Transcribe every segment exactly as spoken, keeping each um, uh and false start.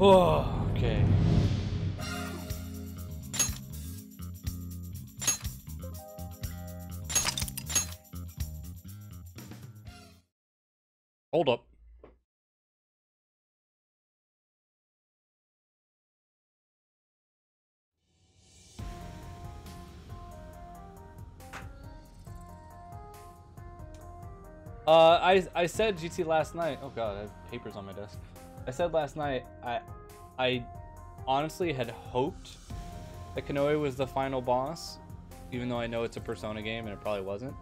Oh, okay. Hold up. Uh, I, I said G T last night. Oh god, I have papers on my desk. I said last night, I I honestly had hoped that Kanoe was the final boss, even though I know it's a Persona game and it probably wasn't,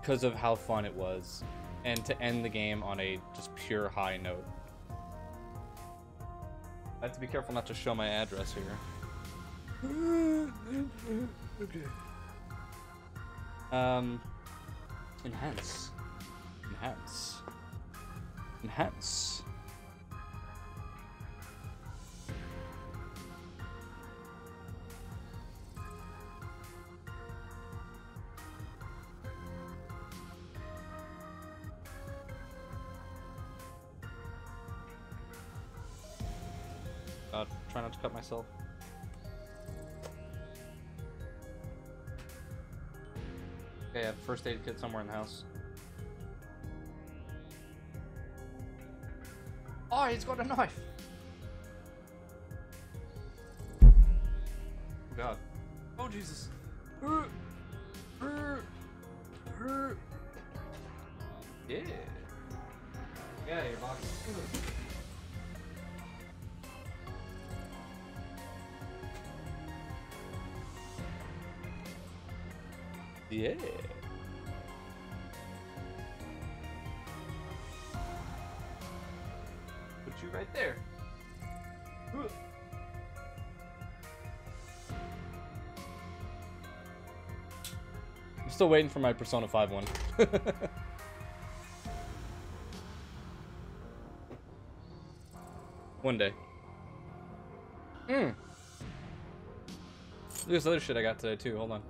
because of how fun it was, and to end the game on a just pure high note. I have to be careful not to show my address here. Okay. Um, enhance. Enhance. Enhance. Uh, try not to cut myself. Okay, I have first aid kit somewhere in the house. Oh, he's got a knife! Oh god. Oh Jesus. Yeah. Yeah, your box. Yeah. Right there. Ooh. I'm still waiting for my Persona five one. One day. Mm. There's other shit I got today too. Hold on.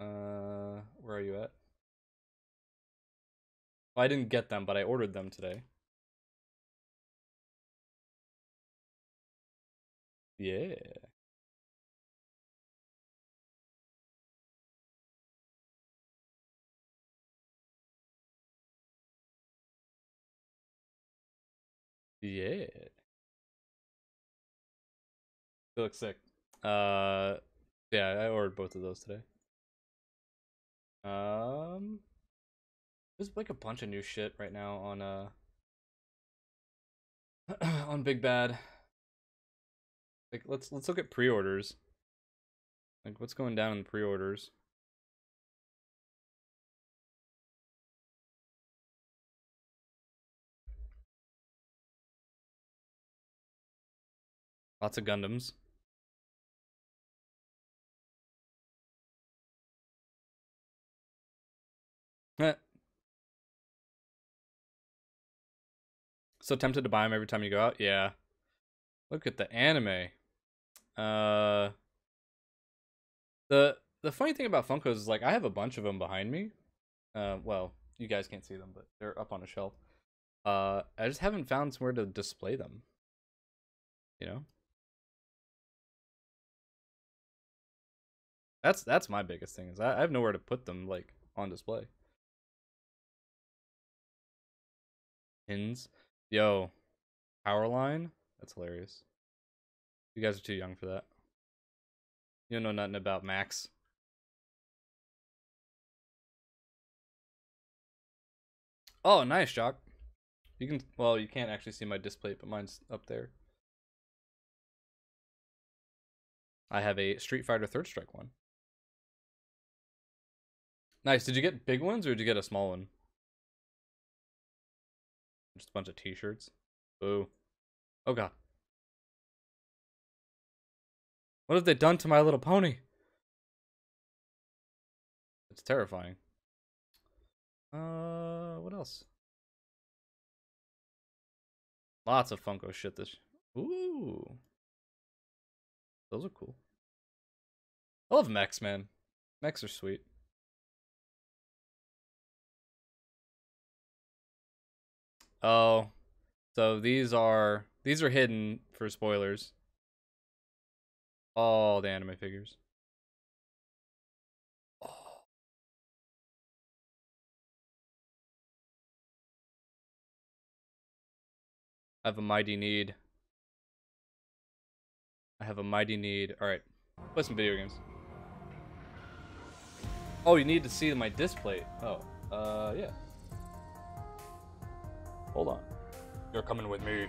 Uh, where are you at? Well, I didn't get them, but I ordered them today. Yeah. Yeah. They look sick. Uh, yeah, I ordered both of those today. Um, there's like a bunch of new shit right now on uh on Big Bad. Like let's let's look at pre-orders. Like what's going down in pre-orders? Lots of Gundams. So tempted to buy them every time you go out. Yeah. Look at the anime. Uh, the the funny thing about Funkos is like I have a bunch of them behind me. Uh, well, you guys can't see them, but they're up on a shelf. Uh, I just haven't found somewhere to display them. You know, that's that's my biggest thing is I, I have nowhere to put them like on display. Pins, yo, power line. That's hilarious. You guys are too young for that. You don't know nothing about Max. Oh, nice, Jock. You can, well, you can't actually see my display, but mine's up there. I have a Street Fighter Third Strike one. Nice. Did you get big ones or did you get a small one? Just a bunch of t-shirts. Boo. Oh god. What have they done to My Little Pony? It's terrifying. Uh, what else? Lots of Funko shit this. Ooh. Those are cool. I love mechs, man. Mechs are sweet. Oh. So these are These are hidden for spoilers. All the anime figures. Oh. I have a mighty need. I have a mighty need. Alright, play some video games. Oh, you need to see my display. Oh, uh, yeah. Hold on. You're coming with me.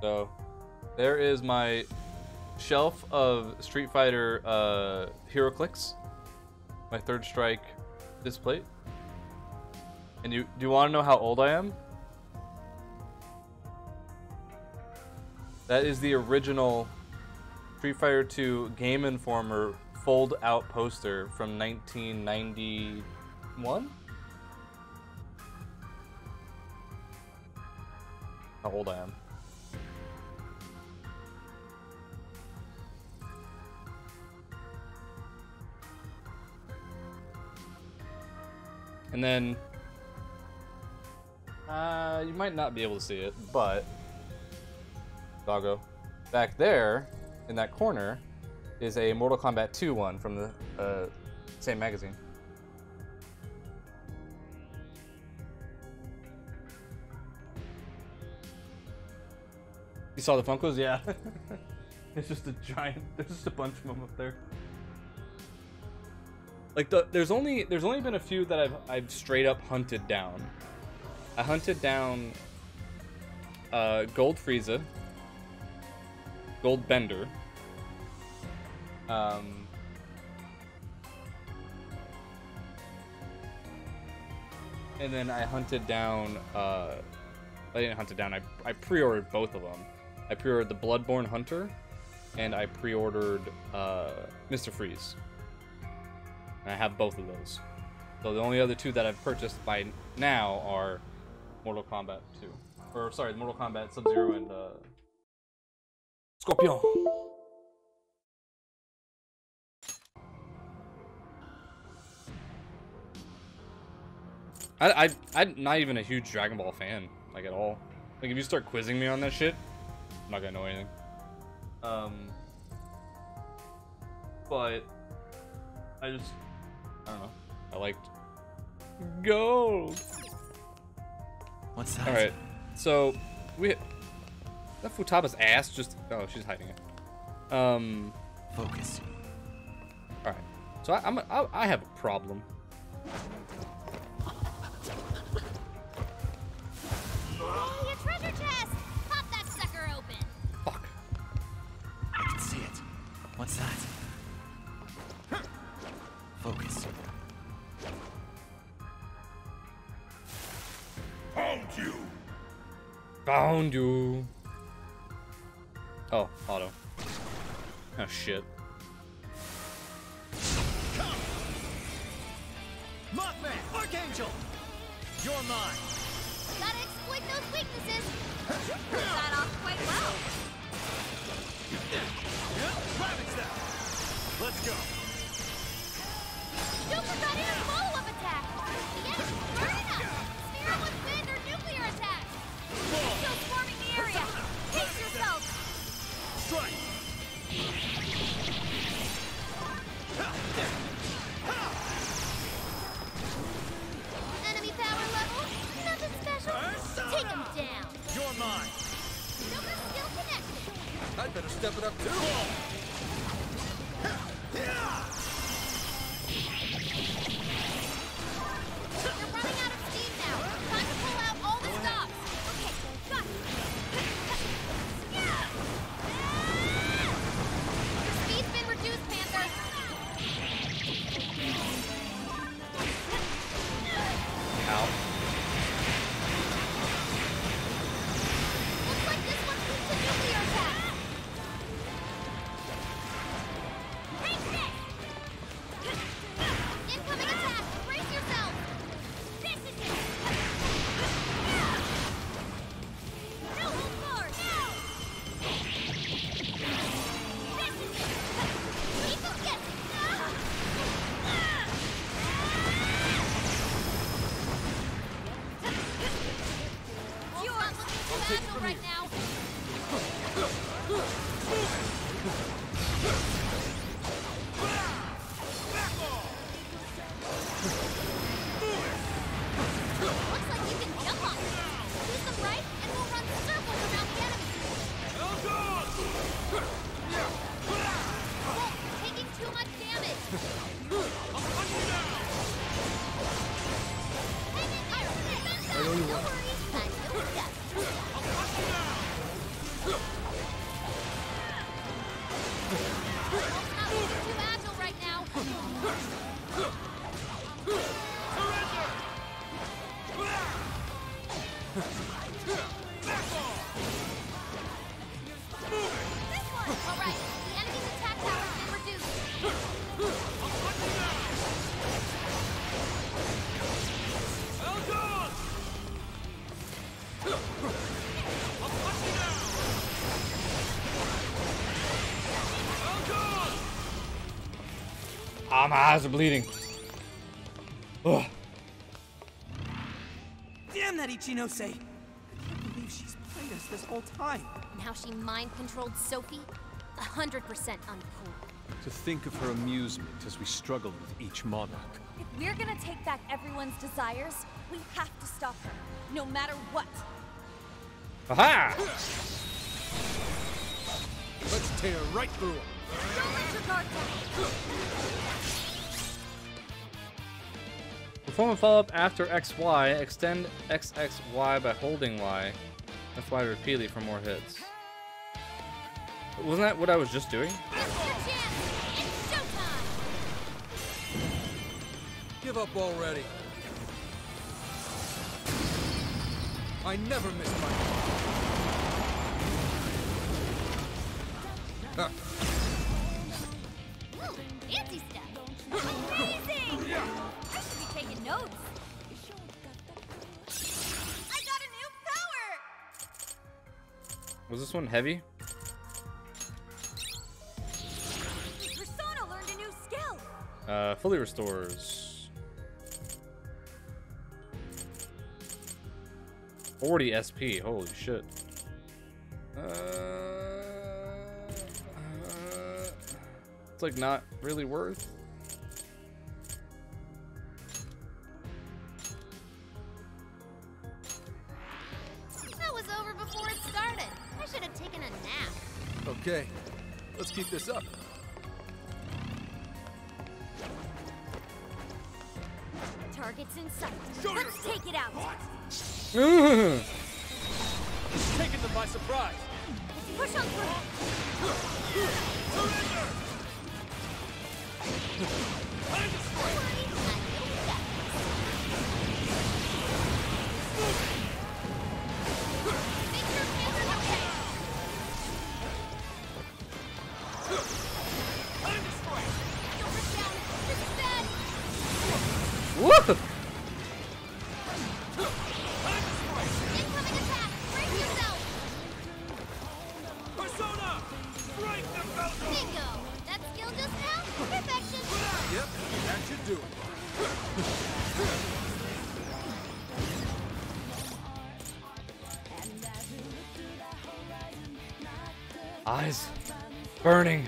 So, there is my shelf of Street Fighter uh, HeroClix, my Third Strike display. And you, do you want to know how old I am? That is the original Street Fighter two Game Informer fold-out poster from nineteen ninety-one? How old I am. And then, uh, you might not be able to see it, but, doggo, back there, in that corner, is a Mortal Kombat two one from the uh, same magazine. You saw the Funkos? Yeah. It's just a giant, there's just a bunch of them up there. Like the, there's only there's only been a few that I've I've straight up hunted down. I hunted down uh, Gold Frieza, Gold Bender, um, and then I hunted down. Uh, I didn't hunt it down. I I pre-ordered both of them. I pre-ordered the Bloodborne Hunter, and I pre-ordered uh, Mister Freeze. And I have both of those. So the only other two that I've purchased by now are Mortal Kombat two. Or, sorry, Mortal Kombat Sub-Zero and uh, Scorpion. I, I, I'm not even a huge Dragon Ball fan, like, at all. Like, if you start quizzing me on that shit, I'm not gonna know anything. Um, but I just... I don't know. I liked gold. What's that? All right. So we that Futaba's ass just oh she's hiding it. Um. Focus. All right. So I, I'm a, I, I have a problem. Hey, your treasure chest! Pop that sucker open. Fuck. I can see it. What's that? Focus. Found you. Found you. Oh, auto. Oh shit. Come. Mothman, Archangel. You're mine. Gotta exploit those weaknesses. You got off quite well. Ravage that. Let's go. Joker got in a follow-up attack! Yes, burn up! Spherical wind or nuclear attack! Still forming the area! Pace yourself! Strike! Enemy power level? Nothing special! Persona. Take him down! You're mine! Joker's still connected! I'd better step it up too! You're running out of steam now. Time to pull out all the stops. Okay, got you. Your speed's been reduced, Panther. Ow. Looks like this one needs a nuclear attack. take it from right now. Back off. Looks like you can jump on it. Use them right, and we'll run circles around the enemy. Whoa, taking too much damage. I'll punch you down. I know you want. Ah, my eyes are bleeding. Ugh. Damn that Ichinose! I can't believe she's played us this whole time. Now she mind-controlled Sophie? A hundred percent uncool. To think of her amusement as we struggled with each monarch. If we're gonna take back everyone's desires, we have to stop her, no matter what. Aha! Let's tear right through her. Don't let your guard down. Perform a follow-up after X Y. Extend X X Y by holding Y. That's why repeatedly for more hits. Wasn't that what I was just doing? It's showtime. Give up already. I never miss my huh. Fancy stuff! Amazing! I should be taking notes! I got a new power! Was this one heavy? Persona learned a new skill! Uh, fully restores. forty S P, holy shit. Uh... It's like not really worth. That was over before it started. I should have taken a nap. Okay, let's keep this up. Target's in sight. Let's take it out. Taking them by surprise. Let's push on through. Surrender. What? Eyes burning.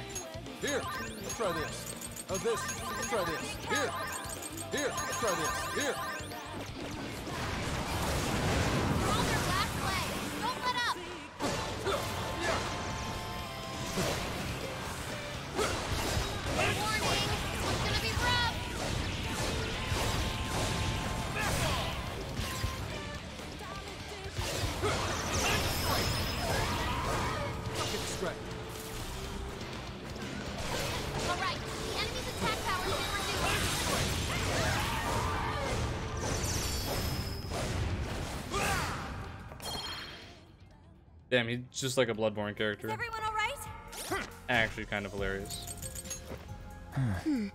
Here, let's try this. Oh, this, let's try this. Here, here, let's try this. Here. They're on their last leg. Don't let up. Warning, it's gonna be rough. Right. All right, the enemy's attack power is reduced. Damn, he's just like a Bloodborne character. Is everyone all right? Actually, kind of hilarious. Hmm.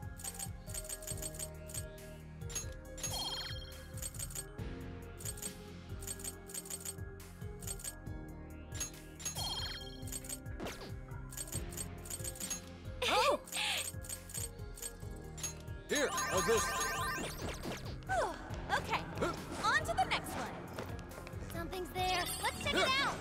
Okay, on to the next one. Something's there. Let's check it out.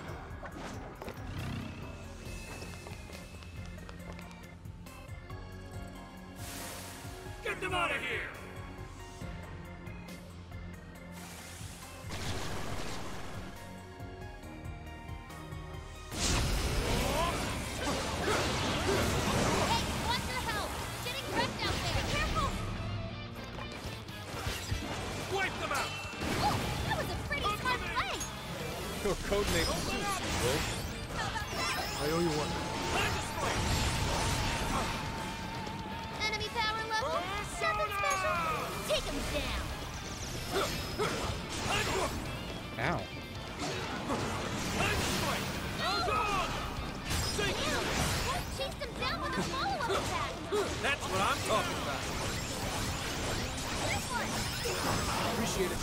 Your code name is too, I owe you one. Enemy power level. Nothing special. Take him down. Ow. Chase him down with a follow-up attack. That's what I'm talking about. This one. Appreciate it.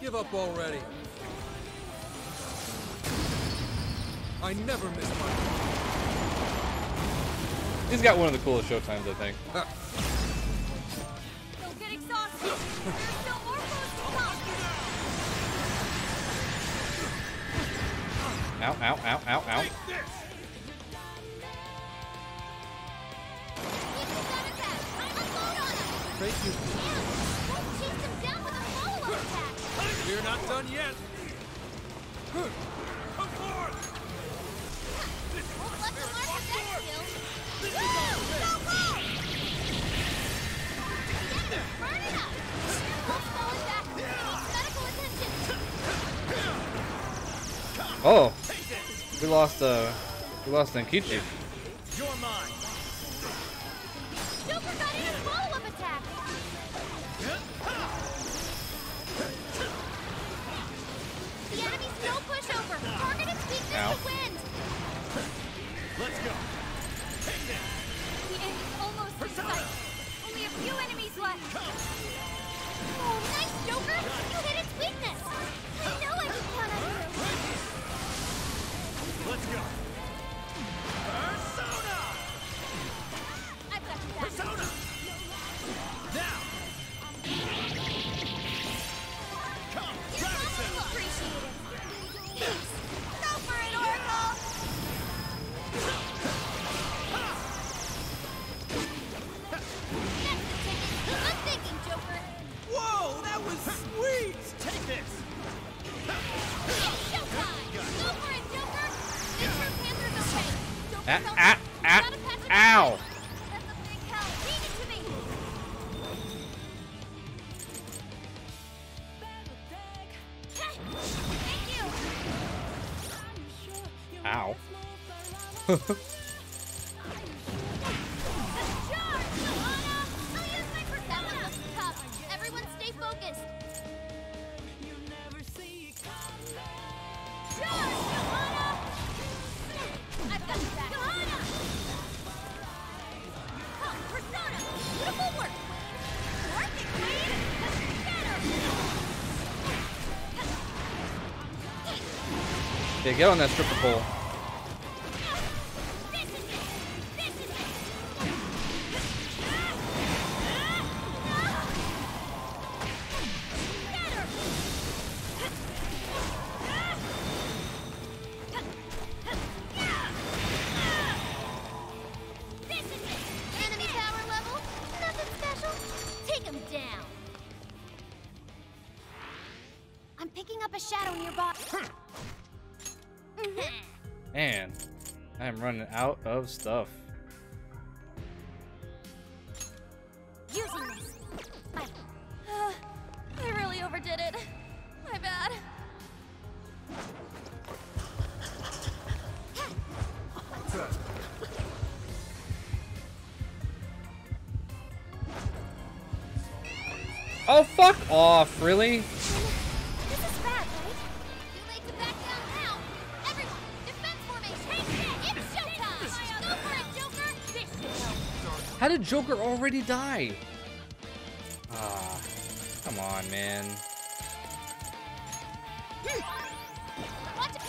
Give up already. I never miss my. He's got one of the coolest showtimes, I think. Don't get exhausted. There's no more foes to come. Ow, ow, ow, ow, ow. Take this. Thank you. Chase him down with a follow-up attack. You're not done yet. Come forth. Won't let the mark affect you. Woo! Go Gold! Get him! Burn it up! Wolf's falling back. He needs medical attention. Oh. We lost, uh, we lost Ankichi. You're mine. Joker got in a follow-up attack. The enemy's no pushover. Target its weakness Ow. To win. Let's go. Take that. The enemy's almost Persona. In sight. Only a few enemies left. Oh, nice, Joker. You hit its weakness. I know I can count on you. Let's go. Persona. I've got you back. Persona. Now. Come. Grab it. Appreciate it. Peace. Go for it, Oracle. Whoa, that was sweet! Take this! It's showtime! Go for it, Joker! Make sure Panther's okay! Joker's okay! Ah, ah, ah, ow! That's a big help! Leave it to me! Thank you! Ow. Everyone stay focused. You never see it come back. I've got you back. Come, Persona. Beautiful work. Perfect, right? Shatter. Yeah, get on that stripper pole. Running out of stuff. I, uh, I really overdid it. My bad. Oh, fuck off, really? How did Joker already die? Ah, come on, man. Watch it.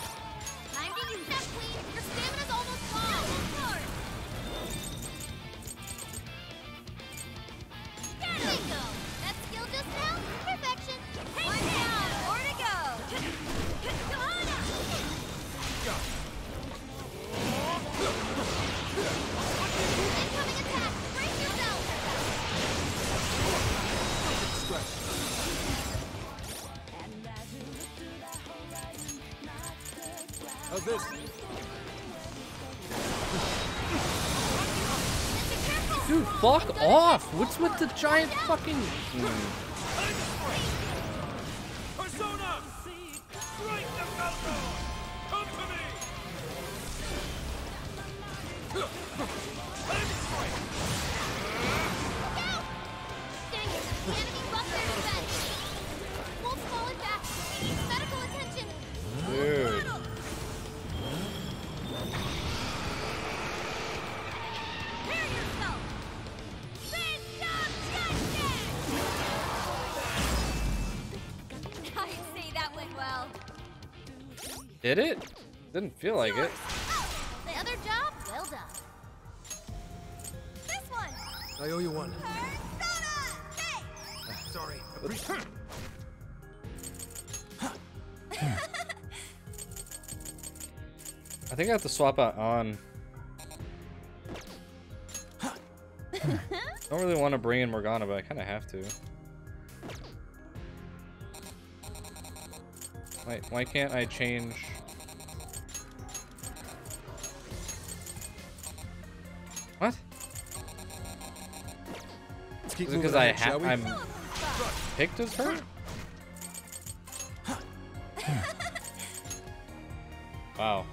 Time to use that, please. Your stamina's almost gone. There we go. That skill just now? Perfection. One down. More to go. Come on up. Go. Incoming attack. How's this? Dude, fuck off! What's with the giant fucking... Did it? Didn't feel like it. Oh, the other job? Well done. This one. I owe you one. Persona! Sorry. I think I have to swap out on. I don't really want to bring in Morgana, but I kind of have to. Why, why can't I change? What? Let's keep Is it because I have I'm picked as her? Wow.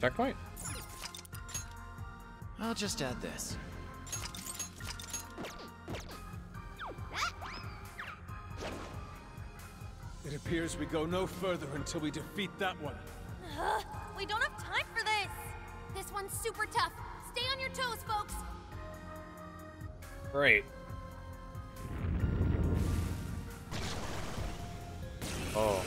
Checkpoint. I'll just add this. It appears we go no further until we defeat that one. Uh, we don't have time for this. This one's super tough. Stay on your toes, folks. Great. Oh.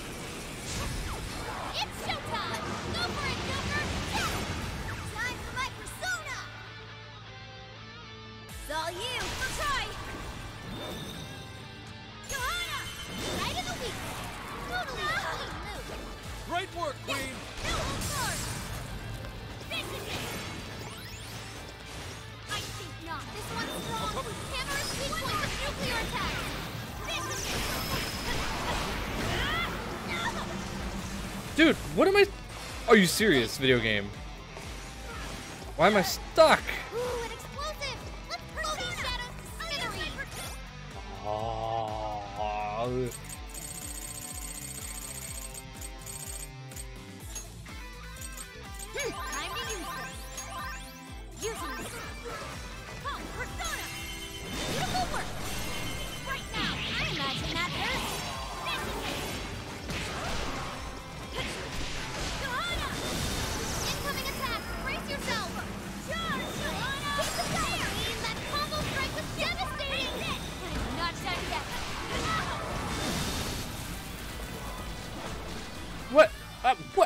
Dude, what am I? Are you serious, video game? Why am I stuck? Ooh, an explosive. Let's pull these shadows to oh.